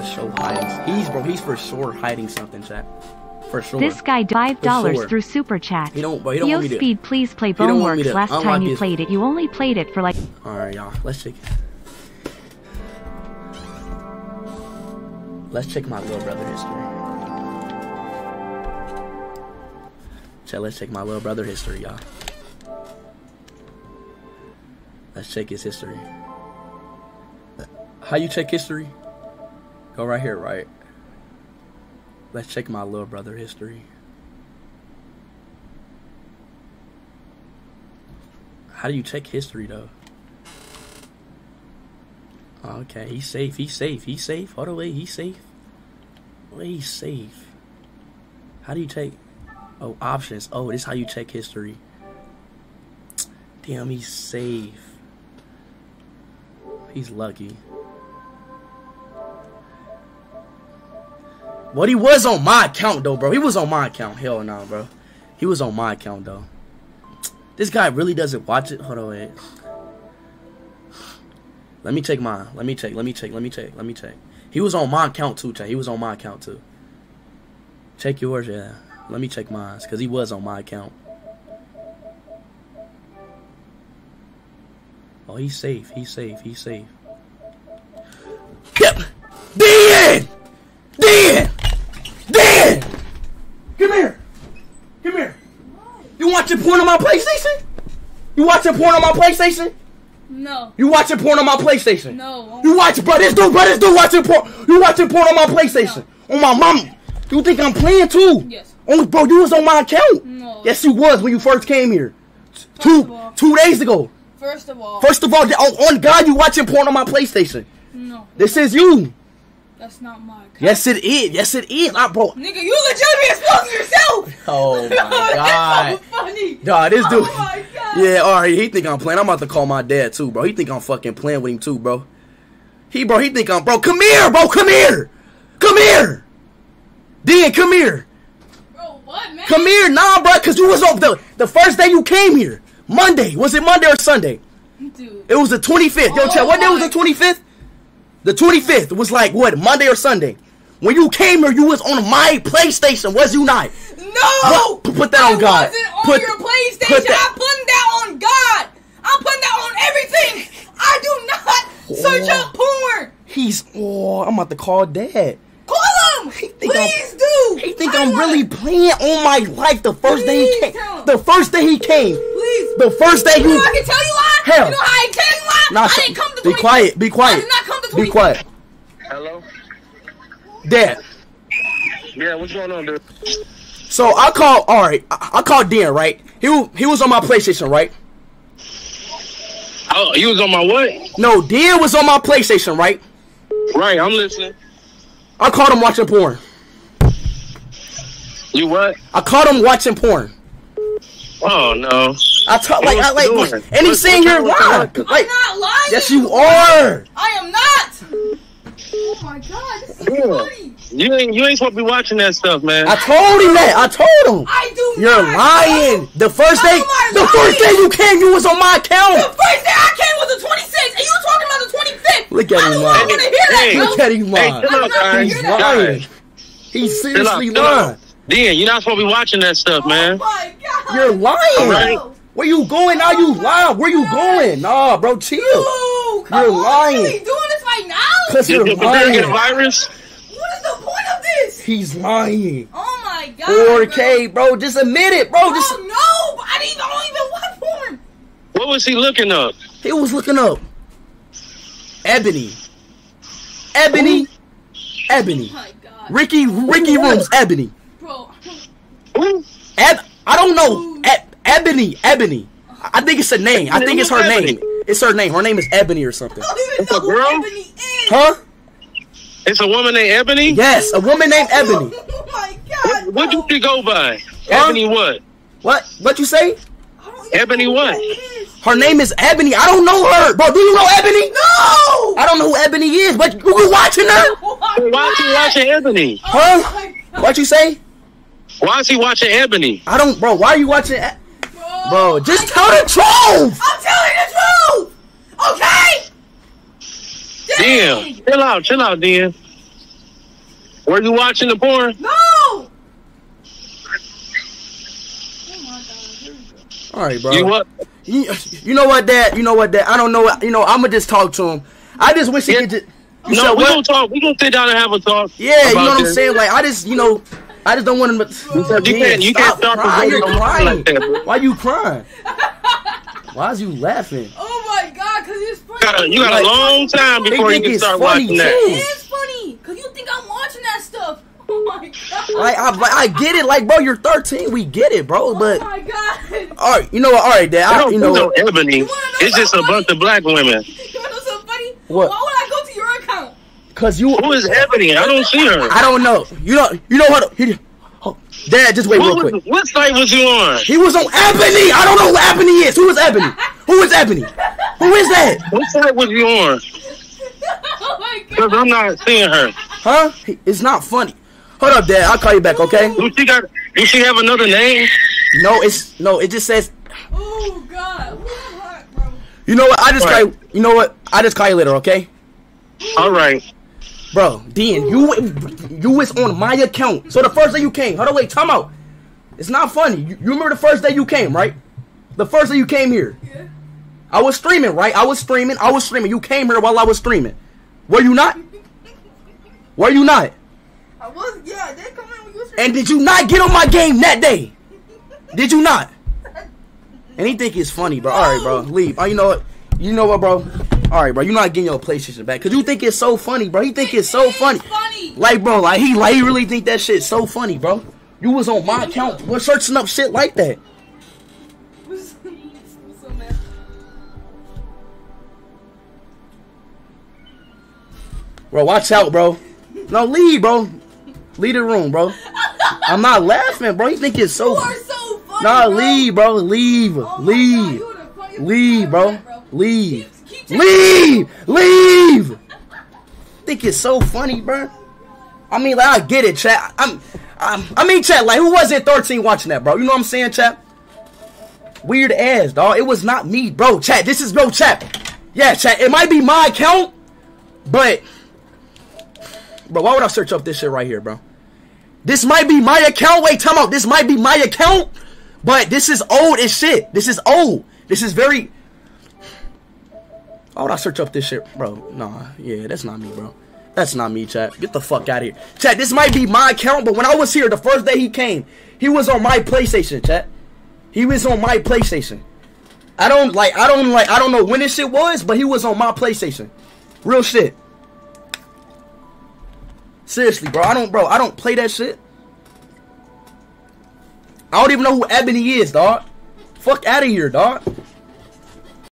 the show hiding. He's for sure hiding something, chat. For sure. This guy $5 sure. Through super chat. You don't, but you don't want me to. Speed, please play Boneworks. Last time you played it, you only played it for like. All right, y'all. Let's check. Let's check my little brother history. Chat, let's check my little brother history, y'all. Let's check his history. How you check history? Go right here, right? Let's check my little brother history. How do you check history though? Okay, he's safe, he's safe, he's safe. Hold on, wait, he's safe. Wait, he's safe. How do you check? Oh, options. Oh, this is how you check history. Damn, he's safe. He's lucky. But he was on my account though, bro. He was on my account. Hell no, bro. He was on my account though. This guy really doesn't watch it. Hold on, wait. Let me check mine. Let me check. He was on my account too, chat. He was on my account too. Check yours, yeah. Let me check mine, cause he was on my account. Oh, he's safe. He's safe. He's safe. Yep. Dan! Dan! Dan! Come here! Come here! You watching porn on my PlayStation? You watching porn on my PlayStation? No. You watching porn on my PlayStation? No. You watch, bro, this dude watching porn. You watching porn on my PlayStation? No. On my mama. You think I'm playing too? Yes. Oh, bro, you was on my account. No. Yes, you was when you first came here. Two days ago. First of all, on God, you watching porn on my PlayStation. No. This is you. That's not my account. Yes, it is. Yes, it is. Bro. Nigga, you legitimately exposing yourself. Oh, my God. That's so funny. Nah, this dude. Oh, my God. Yeah, all right. He think I'm playing. I'm about to call my dad, too, bro. He think I'm fucking playing with him, too, bro. He think I'm, bro. Come here, bro. Come here. Come here. Dan, come here. Bro, what, man? Come here. Nah, bro, because you was on the first day you came here. Monday. Was it Monday or Sunday? Dude. It was the 25th. Yo, chat, what day was the 25th? The 25th was like, what, Monday or Sunday? When you came here, you was on my PlayStation, was you not? No! Put that on God. I wasn't on your PlayStation. I'm putting that on God. I'm putting that on everything. I do not search up porn. I'm about to call Dad. Call him! Please do! He think I'm really playing on my life the first day he came. The first day he came. Please. The first day you know I can tell you why? Hell. You know how I can tell you why? Nah, I didn't come to 20. Be quiet, be quiet. I did not come to 20. Be quiet. Hello? Dad. Yeah, what's going on, dude? So I called, alright, I called Dan, right? He was on my PlayStation, right? Oh, he was on my what? No, Dan was on my PlayStation, right? Right, I'm listening. I caught him watching porn. You what? I caught him watching porn. Oh no! And he's saying you're lying. I'm not lying. Yes, you are. I am not. Oh my God, this is funny. You ain't supposed to be watching that stuff, man. I told him that. I told him. I do. You're lying. Know. The first day you came, you was on my account. The first day I came was the 26th, and you were talking about the 25th. Look at him lying. Look at him lying. He's lying. He's seriously lying. Dan, you're not supposed to be watching that stuff, man. Oh my God. You're lying. Right. Where you going? Now you lie. Where you going? Nah, bro, chill. Dude, you're lying. Are you doing this right now? Cause you're lying. Get a virus? What is the point of this? He's lying. Oh my God. 4K, bro. Just admit it, bro. Just... No, I don't even watch porn. What was he looking up? He was looking up Ebony. Ebony. Ooh. Ebony. Oh my God. Ricky Rooms. Ebony. I don't know. Ebony. I think it's a name. I think it's her name. It's her name. Her name is Ebony or something. It's a girl? Ebony is. Huh? It's a woman named Ebony? Yes, a woman named Ebony. Oh my God. No. What do you go by? Huh? Ebony what? What you say? Ebony what? Her name is Ebony. I don't know her. Bro, do you know Ebony? No! I don't know who Ebony is, but you watching her? Why are you watching Ebony? Huh? What you say? Why is he watching Ebony? I don't, bro. Why are you watching? Bro, just tell the truth. I'm telling the truth. Okay. Damn. Chill out, Dan. Were you watching the porn? No! Oh my God, here we go. All right, bro. You know what, Dad? You know what, Dad? I don't know. You know, I'm going to just talk to him. I just wish he could just... No, we're going to talk. We're going to sit down and have a talk. Yeah, you know what I'm saying? Like, I just, you know... I just don't want him to... You can't start crying. You're crying. Why you crying? Why is you laughing? Oh, my God, because it's funny. You got a long time before you can start watching that. It is funny, because you think I'm watching that stuff. Oh, my God. I get it. Like, bro, you're 13. We get it, bro. But, oh, my God. All right, you know what? All right, Dad. I don't know no Ebony. It's just a bunch of black women. You want to know something funny? What? Why would I go to your account? Cause who is Ebony? I don't see her. I don't know. You know what? Dad, just wait real quick. What site was you on? He was on Ebony. I don't know who Ebony is. Who is Ebony? Who is Ebony? Who is that? What site was you on? Oh my God. Cause I'm not seeing her. Huh? It's not funny. Hold up, Dad. I'll call you back, okay? Do she have another name? No, it just says. Oh God. What, bro? You know what? You know what? I just call you later, okay? All right. Bro, then you was on my account. So the first day you came, hold on, wait, time out. It's not funny. You remember the first day you came, right? The first day you came here. Yeah. I was streaming, right? I was streaming. You came here while I was streaming. Were you not? Were you not? I was, yeah. I did come in when you were streaming. And did you not get on my game that day? Did you not? And he think it's funny, bro. No. All right, bro, leave. Oh, you know what? You know what, bro? All right, bro, you're not getting your PlayStation back. Because you think it's so funny, bro. You think it's so funny. Like, bro, he really think that shit's so funny, bro. You was on my account. We're searching up shit like that. What's up, man? Bro, watch out, bro. No, leave, bro. Leave the room, bro. I'm not laughing, bro. You think it's so... You are so funny, nah, bro. Leave, bro. Leave. Oh leave. God, leave, bro. Leave. Leave! I think it's so funny, bro. I mean, like, I get it, chat. I mean, chat, like, who was it 13 watching that, bro? You know what I'm saying, chat? Weird ass, dog. It was not me, bro. Chat, this is no chat. Yeah, chat, it might be my account, but... Bro, why would I search up this shit right here, bro? This might be my account. Wait, time out. This might be my account, but this is old as shit. This is old. This is very... Why would I search up this shit, bro? Nah, yeah, that's not me, bro. That's not me, chat. Get the fuck out of here. Chat, this might be my account, but when I was here, the first day he came, he was on my PlayStation, chat. He was on my PlayStation. I don't know when this shit was, but he was on my PlayStation. Real shit. Seriously, bro. I don't play that shit. I don't even know who Ebony is, dog. Fuck out of here, dog.